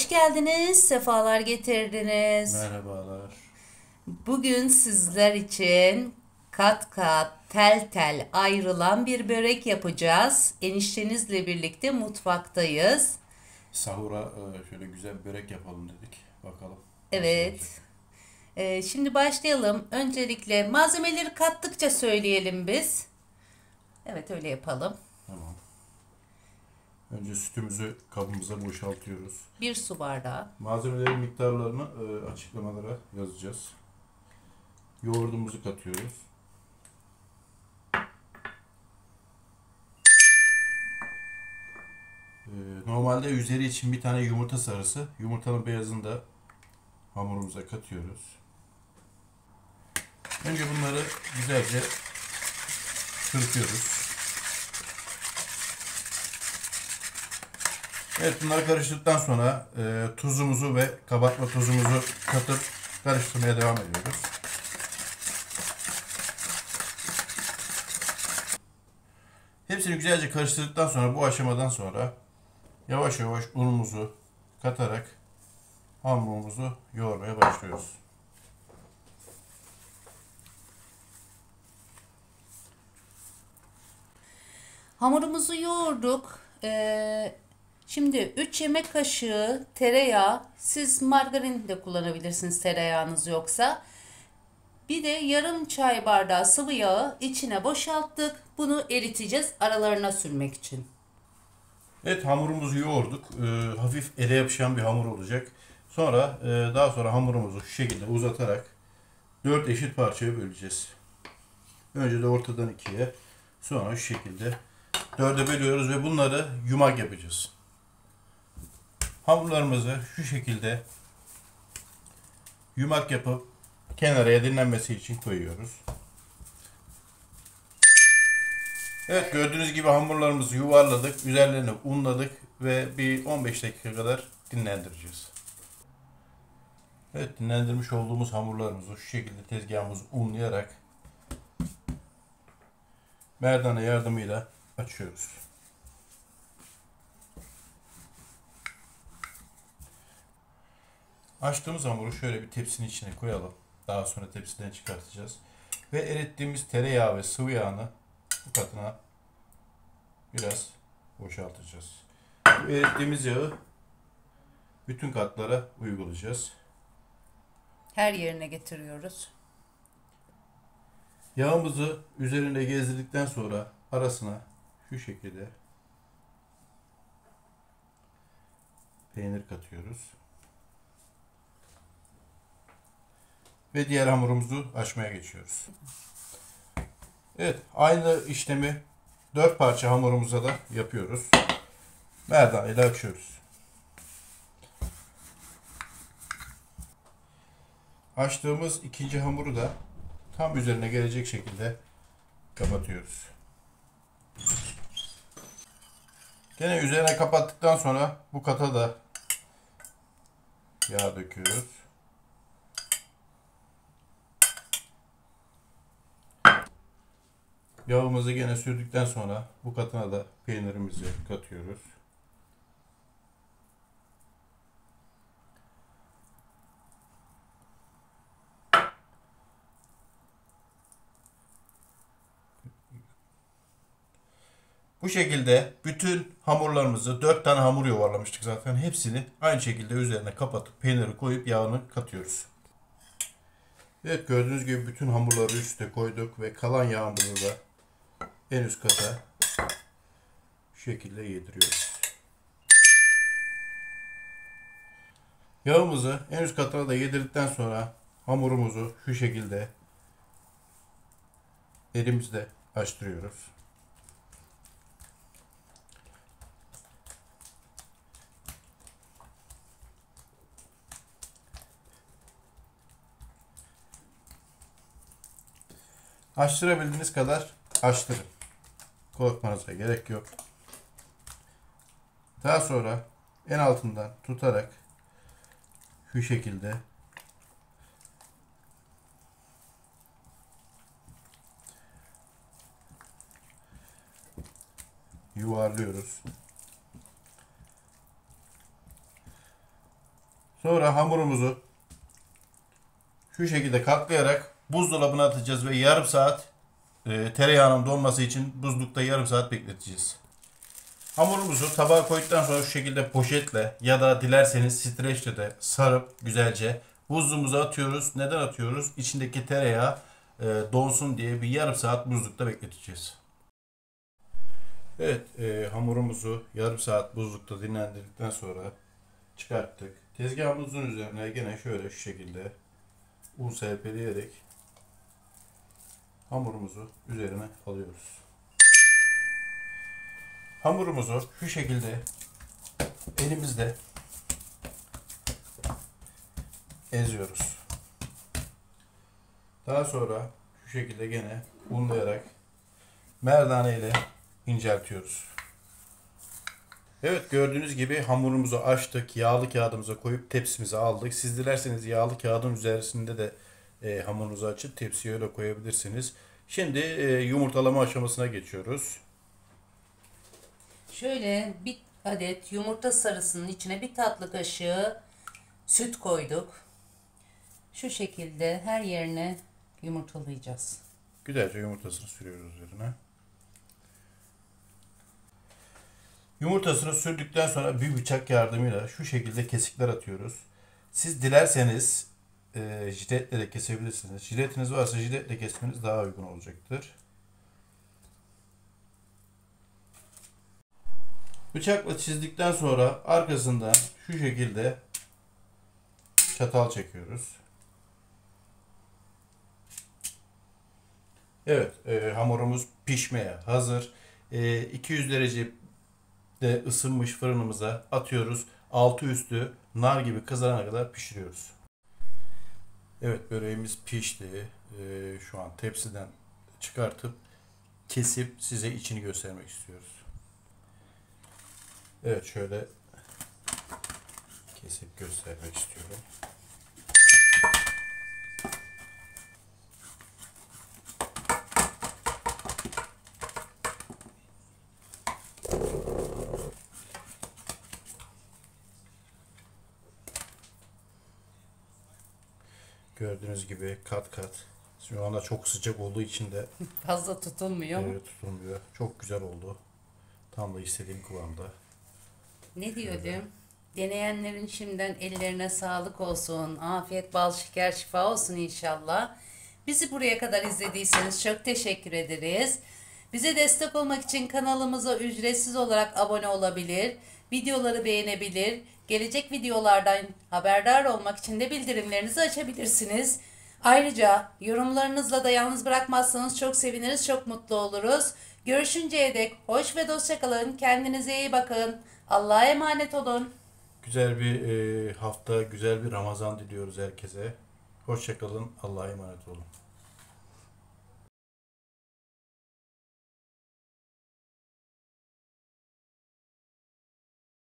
Hoş geldiniz, sefalar getirdiniz. Merhabalar. Bugün sizler için kat kat, tel tel ayrılan bir börek yapacağız. Eniştenizle birlikte mutfaktayız. Sahura şöyle güzel bir börek yapalım dedik. Bakalım. Evet. Şimdi başlayalım. Öncelikle malzemeleri kattıkça söyleyelim biz. Evet, öyle yapalım. Tamam. Önce sütümüzü kabımıza boşaltıyoruz. 1 su bardağı. Malzemelerin miktarlarını açıklamalara yazacağız. Yoğurdumuzu katıyoruz. Normalde üzeri için bir tane yumurta sarısı. Yumurtanın beyazını da hamurumuza katıyoruz. Önce bunları güzelce çırpıyoruz. Evet, bunları karıştırdıktan sonra tuzumuzu ve kabartma tozumuzu katıp karıştırmaya devam ediyoruz. Hepsini güzelce karıştırdıktan sonra, bu aşamadan sonra yavaş yavaş unumuzu katarak hamurumuzu yoğurmaya başlıyoruz. Hamurumuzu yoğurduk. Şimdi 3 yemek kaşığı tereyağı, siz margarin de kullanabilirsiniz tereyağınız yoksa. Bir de yarım çay bardağı sıvı yağı içine boşalttık. Bunu eriteceğiz aralarına sürmek için. Evet, hamurumuzu yoğurduk. Hafif ele yapışan bir hamur olacak. Sonra daha sonra hamurumuzu şu şekilde uzatarak 4 eşit parçaya böleceğiz. Önce de ortadan ikiye, sonra şu şekilde 4'e bölüyoruz ve bunları yumak yapacağız. Hamurlarımızı şu şekilde yumak yapıp kenara dinlenmesi için koyuyoruz. Evet, gördüğünüz gibi hamurlarımızı yuvarladık, üzerlerini unladık ve bir 15 dakika kadar dinlendireceğiz. Evet, dinlendirmiş olduğumuz hamurlarımızı şu şekilde tezgahımızı unlayarak merdane yardımıyla açıyoruz. Açtığımız hamuru şöyle bir tepsinin içine koyalım. Daha sonra tepsiden çıkartacağız. Ve erittiğimiz tereyağı ve sıvı yağını bu katına biraz boşaltacağız. Bu erittiğimiz yağı bütün katlara uygulayacağız. Her yerine getiriyoruz. Yağımızı üzerinde gezdirdikten sonra arasına şu şekilde peynir katıyoruz. Ve diğer hamurumuzu açmaya geçiyoruz. Evet, aynı işlemi 4 parça hamurumuza da yapıyoruz. Merdane ile açıyoruz. Açtığımız ikinci hamuru da tam üzerine gelecek şekilde kapatıyoruz. Gene üzerine kapattıktan sonra bu kata da yağ döküyoruz. Yağımızı gene sürdükten sonra bu katına da peynirimizi katıyoruz. Bu şekilde bütün hamurlarımızı, 4 tane hamur yuvarlamıştık zaten, hepsini aynı şekilde üzerine kapatıp peyniri koyup yağını katıyoruz. Evet, gördüğünüz gibi bütün hamurları üste koyduk ve kalan yağımızı da en üst kata şu şekilde yediriyoruz. Yağımızı en üst katına da yedirdikten sonra hamurumuzu şu şekilde elimizle açtırıyoruz. Açtırabildiğiniz kadar açtırın. Korkmanıza gerek yok. Daha sonra en altından tutarak şu şekilde yuvarlıyoruz. Sonra hamurumuzu şu şekilde katlayarak buzdolabına atacağız ve yarım saat tereyağının donması için buzlukta yarım saat bekleteceğiz. Hamurumuzu tabağa koyduktan sonra şu şekilde poşetle ya da dilerseniz streçle de sarıp güzelce buzluğumuza atıyoruz. Neden atıyoruz? İçindeki tereyağı donsun diye bir yarım saat buzlukta bekleteceğiz. Evet, hamurumuzu yarım saat buzlukta dinlendirdikten sonra çıkarttık. Tezgahımızın üzerine gene şöyle şu şekilde un serpileyerek hamurumuzu üzerine alıyoruz. Hamurumuzu şu şekilde elimizle eziyoruz. Daha sonra şu şekilde gene unlayarak merdane ile inceltiyoruz. Evet, gördüğünüz gibi hamurumuzu açtık. Yağlı kağıdımıza koyup tepsimize aldık. Siz dilerseniz yağlı kağıdın üzerinde de hamurunuzu açıp tepsiye öyle koyabilirsiniz. Şimdi yumurtalama aşamasına geçiyoruz. Şöyle bir adet yumurta sarısının içine bir tatlı kaşığı süt koyduk. Şu şekilde her yerine yumurtalayacağız. Güzelce yumurtasını sürüyoruz üzerine. Yumurtasını sürdükten sonra bir bıçak yardımıyla şu şekilde kesikler atıyoruz. Siz dilerseniz jiletle de kesebilirsiniz. Jiletiniz varsa jiletle kesmeniz daha uygun olacaktır. Bıçakla çizdikten sonra arkasından şu şekilde çatal çekiyoruz. Evet, hamurumuz pişmeye hazır. 200 derece de ısınmış fırınımıza atıyoruz. Altı üstü nar gibi kızarana kadar pişiriyoruz. Evet, böreğimiz pişti. Şu an tepsiden çıkartıp kesip size içini göstermek istiyoruz. Evet, şöyle kesip göstermek istiyorum. Gördüğünüz gibi kat kat. Şu anda çok sıcak olduğu için de fazla tutulmuyor. Evet, tutulmuyor. Çok güzel oldu. Tam da istediğim kıvamda. Ne diyordum? Deneyenlerin şimdiden ellerine sağlık olsun. Afiyet, bal, şeker, şifa olsun inşallah. Bizi buraya kadar izlediyseniz çok teşekkür ederiz. Bize destek olmak için kanalımıza ücretsiz olarak abone olabilir, videoları beğenebilir, gelecek videolardan haberdar olmak için de bildirimlerinizi açabilirsiniz. Ayrıca yorumlarınızla da yalnız bırakmazsanız çok seviniriz, çok mutlu oluruz. Görüşünceye dek hoş ve dostça kalın, kendinize iyi bakın, Allah'a emanet olun. Güzel bir hafta, güzel bir Ramazan diliyoruz herkese. Hoşça kalın, Allah'a emanet olun.